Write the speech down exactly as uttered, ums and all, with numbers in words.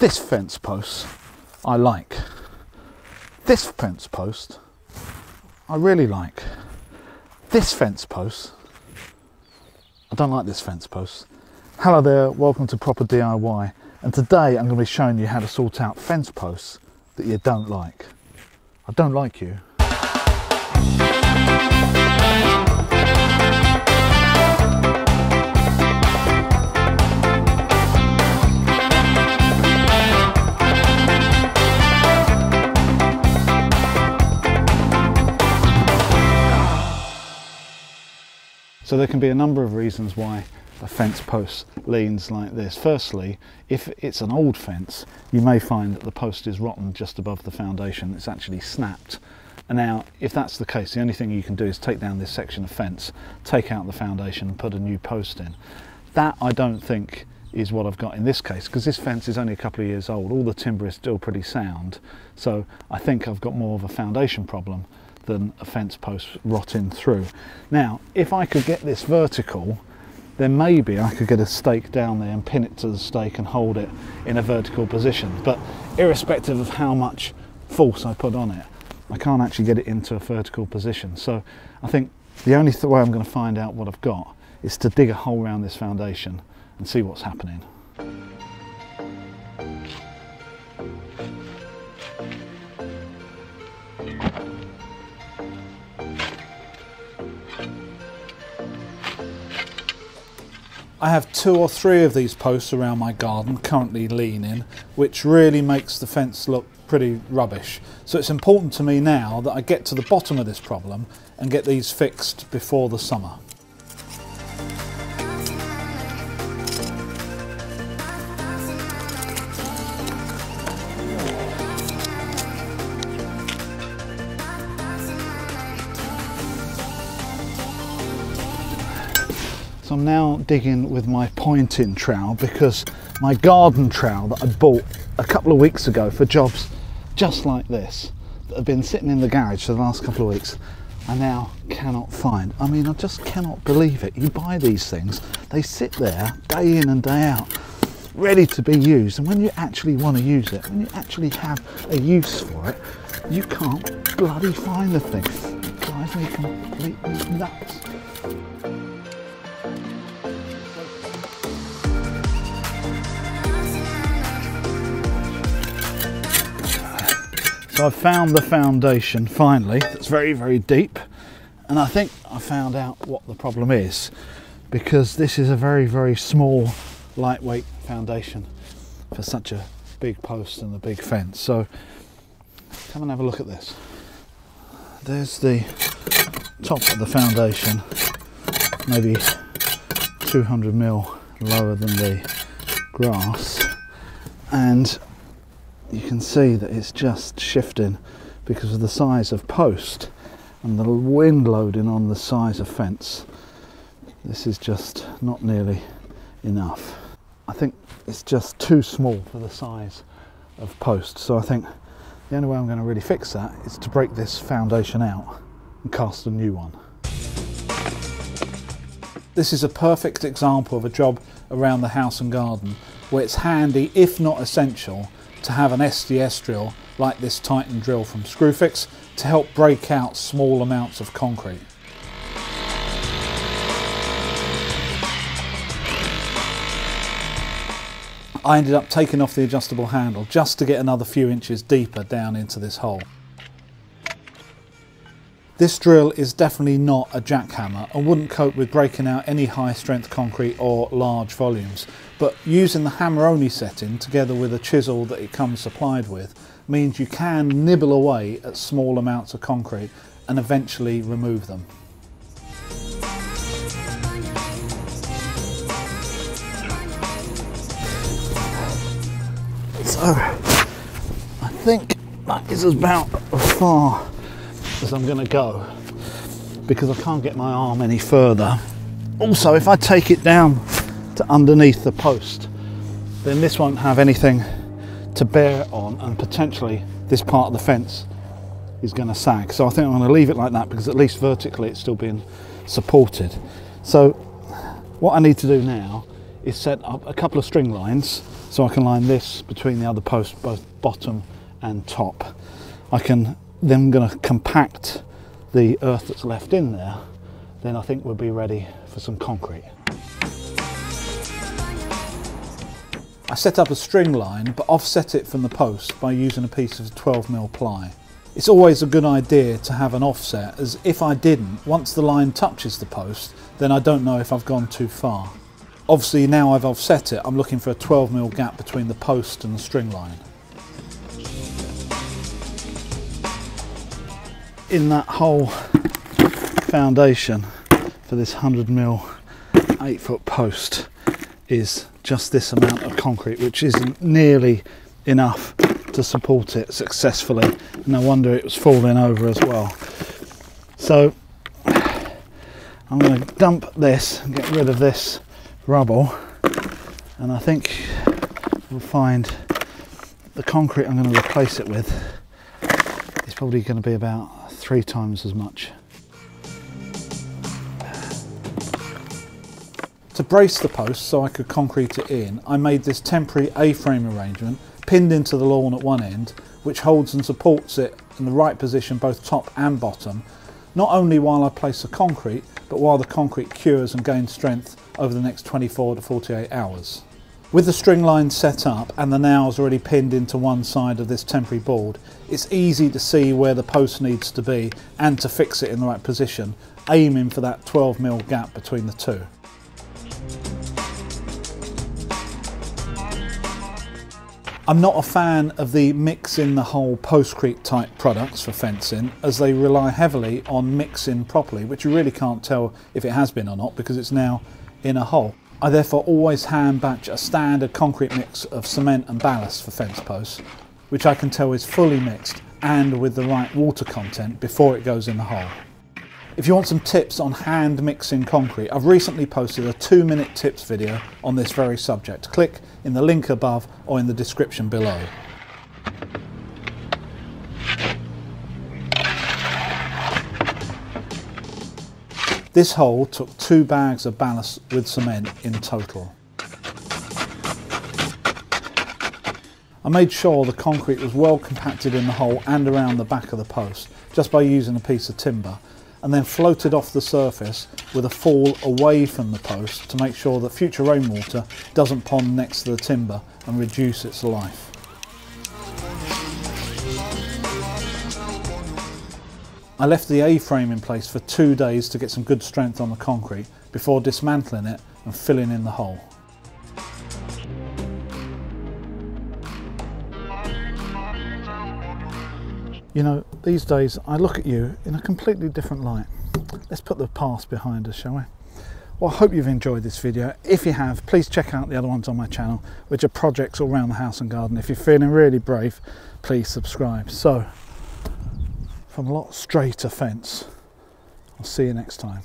This fence post I like. This fence post I really like. This fence post, I don't like this fence post. Hello there, welcome to Proper D I Y, and today I'm going to be showing you how to sort out fence posts that you don't like. I don't like you. So there can be a number of reasons why a fence post leans like this. Firstly, if it's an old fence, you may find that the post is rotten just above the foundation. It's actually snapped. And now, if that's the case, the only thing you can do is take down this section of fence, take out the foundation and put a new post in. That, I don't think, is what I've got in this case, because this fence is only a couple of years old. All the timber is still pretty sound. So I think I've got more of a foundation problem than a fence post rotting through. Now, if I could get this vertical, then maybe I could get a stake down there and pin it to the stake and hold it in a vertical position. But irrespective of how much force I put on it, I can't actually get it into a vertical position. So I think the only th- way I'm going to find out what I've got is to dig a hole around this foundation and see what's happening. I have two or three of these posts around my garden currently leaning, which really makes the fence look pretty rubbish. So it's important to me now that I get to the bottom of this problem and get these fixed before the summer. So I'm now digging with my pointing trowel, because my garden trowel that I bought a couple of weeks ago for jobs just like this that have been sitting in the garage for the last couple of weeks, I now cannot find. I mean, I just cannot believe it. You buy these things, they sit there day in and day out ready to be used, and when you actually want to use it, when you actually have a use for it, you can't bloody find the thing. It drives me completely nuts. So I've found the foundation finally. It's very, very deep. And I think I found out what the problem is, because this is a very, very small, lightweight foundation for such a big post and a big fence. So come and have a look at this. There's the top of the foundation, maybe two hundred mil lower than the grass. And you can see that it's just shifting because of the size of post and the wind loading on the size of fence. This is just not nearly enough. I think it's just too small for the size of post. So I think the only way I'm going to really fix that is to break this foundation out and cast a new one. This is a perfect example of a job around the house and garden where it's handy, if not essential, to have an S D S drill like this Titan drill from Screwfix to help break out small amounts of concrete. I ended up taking off the adjustable handle just to get another few inches deeper down into this hole. This drill is definitely not a jackhammer and wouldn't cope with breaking out any high strength concrete or large volumes, but using the hammer-only setting together with a chisel that it comes supplied with means you can nibble away at small amounts of concrete and eventually remove them. So I think that is about as far as I'm going to go, because I can't get my arm any further. Also, if I take it down to underneath the post, then this won't have anything to bear on, and potentially this part of the fence is going to sag. So I think I'm going to leave it like that, because at least vertically it's still being supported. So what I need to do now is set up a couple of string lines So I can line this between the other posts, both bottom and top. I can then going to compact the earth that's left in there, then I think we'll be ready for some concrete. I set up a string line but offset it from the post by using a piece of twelve mil ply. It's always a good idea to have an offset, as if I didn't, once the line touches the post, then I don't know if I've gone too far. Obviously now I've offset it, I'm looking for a twelve mil gap between the post and the string line. In that whole foundation for this one hundred mil eight foot post is just this amount of concrete, which isn't nearly enough to support it successfully. No wonder it was falling over as well. So I'm going to dump this and get rid of this rubble, and I think we'll find the concrete I'm going to replace it with is probably going to be about three times as much. To brace the post so I could concrete it in, I made this temporary A-frame arrangement pinned into the lawn at one end, which holds and supports it in the right position both top and bottom, not only while I place the concrete but while the concrete cures and gains strength over the next twenty-four to forty-eight hours. With the string line set up and the nails already pinned into one side of this temporary board, it's easy to see where the post needs to be and to fix it in the right position, aiming for that twelve mil gap between the two. I'm not a fan of the mix in the whole postcrete type products for fencing, as they rely heavily on mixing properly, which you really can't tell if it has been or not because it's now in a hole. I therefore always hand batch a standard concrete mix of cement and ballast for fence posts, which I can tell is fully mixed and with the right water content before it goes in the hole. If you want some tips on hand mixing concrete, I've recently posted a two minute tips video on this very subject. Click in the link above or in the description below. This hole took two bags of ballast with cement in total. I made sure the concrete was well compacted in the hole and around the back of the post just by using a piece of timber, and then floated off the surface with a fall away from the post to make sure that future rainwater doesn't pond next to the timber and reduce its life. I left the A-frame in place for two days to get some good strength on the concrete before dismantling it and filling in the hole. You know, these days I look at you in a completely different light. Let's put the past behind us, shall we? Well, I hope you've enjoyed this video. If you have, please check out the other ones on my channel, which are projects all around the house and garden. If you're feeling really brave, please subscribe. So, from a lot straighter fence. I'll see you next time.